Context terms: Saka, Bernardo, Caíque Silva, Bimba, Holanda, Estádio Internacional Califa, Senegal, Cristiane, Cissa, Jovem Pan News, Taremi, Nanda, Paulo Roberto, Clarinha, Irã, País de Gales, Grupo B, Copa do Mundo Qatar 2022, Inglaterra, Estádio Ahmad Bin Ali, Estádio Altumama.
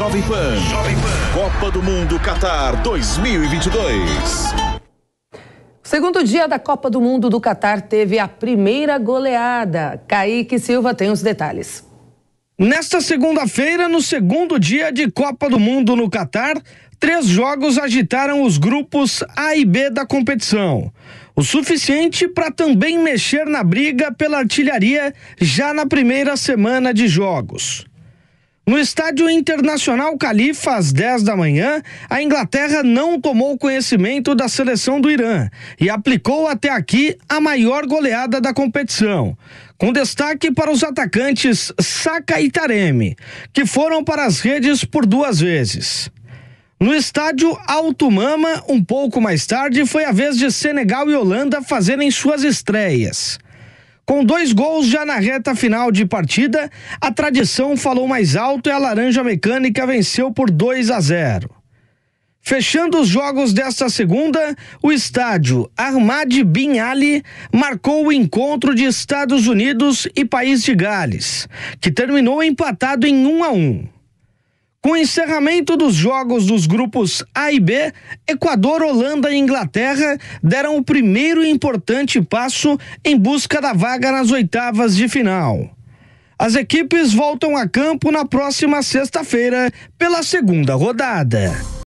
Jovem Pan. Copa do Mundo Qatar 2022. O segundo dia da Copa do Mundo do Qatar teve a primeira goleada. Caíque Silva tem os detalhes. Nesta segunda-feira, no segundo dia de Copa do Mundo no Qatar, 3 jogos agitaram os grupos A e B da competição. O suficiente para também mexer na briga pela artilharia já na primeira semana de jogos. No Estádio Internacional Califa, às 10 da manhã, a Inglaterra não tomou conhecimento da seleção do Irã e aplicou até aqui a maior goleada da competição, com destaque para os atacantes Saka e Taremi, que foram para as redes por 2 vezes. No estádio Altumama, um pouco mais tarde, foi a vez de Senegal e Holanda fazerem suas estreias. Com 2 gols já na reta final de partida, a tradição falou mais alto e a Laranja Mecânica venceu por 2-0. Fechando os jogos desta segunda, o estádio Ahmad Bin Ali marcou o encontro de Estados Unidos e País de Gales, que terminou empatado em 1-1. Com o encerramento dos jogos dos grupos A e B, Equador, Holanda e Inglaterra deram o primeiro importante passo em busca da vaga nas oitavas de final. As equipes voltam a campo na próxima sexta-feira pela segunda rodada.